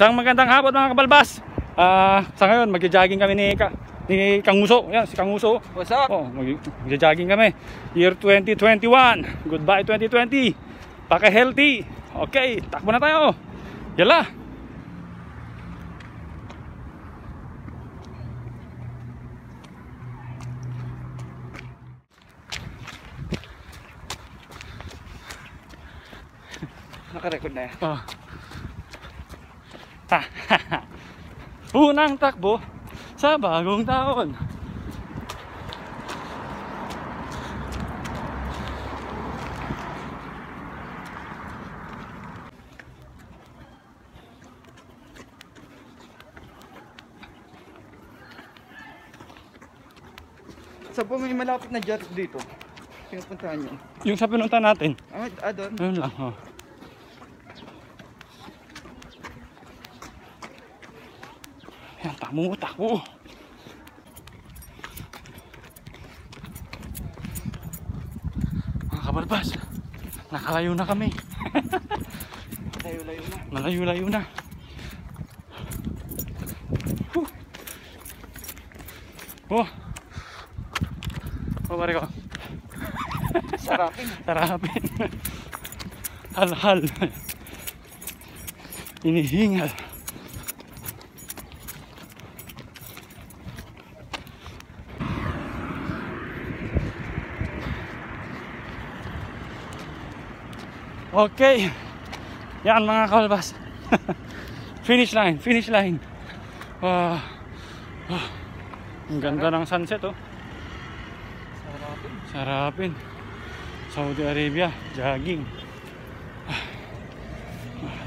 Isang magandang hapon mga kabalbas. Sa ngayon magja-jogging kami ni Kang Uso. Yan si Kang Uso. What's up? Oh, magja-jogging kami. Year 2021. Goodbye 2020. Paka-healthy. Okay, takbo na tayo. Yala. Naka-record na yan. Oh. Unang takbo sa bagong taon. Sa po may malapit na jet dito. Pinupuntahan nyo. Yung sa pinunta natin. Ah, doon. Ayun lang. Oh. Ayan, takbo. Mga kabalbas, nakalayo na kami. Layo-layo na. Malayo-layo na. Oh. Oh, pare ko. Sarapin. Hal-hal. Inihingal. Okay. Yan mga kabalbas. Finish line. Wow. Oh. Ang ganda ng sunset oh. Sarapin. Saudi Arabia, jogging.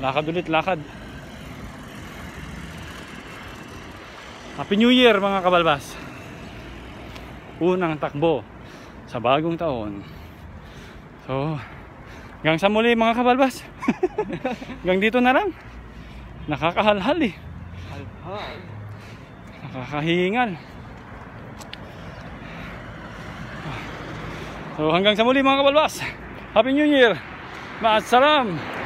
Lakad ulit. Happy New Year mga kabalbas. Unang takbo sa bagong taon. So, hanggang sa muli mga kabalbas. Hanggang dito na lang. Nakakahalhal eh. Halhal. Nakakahingal. So hanggang sa muli mga kabalbas. Happy New Year. Maassalam.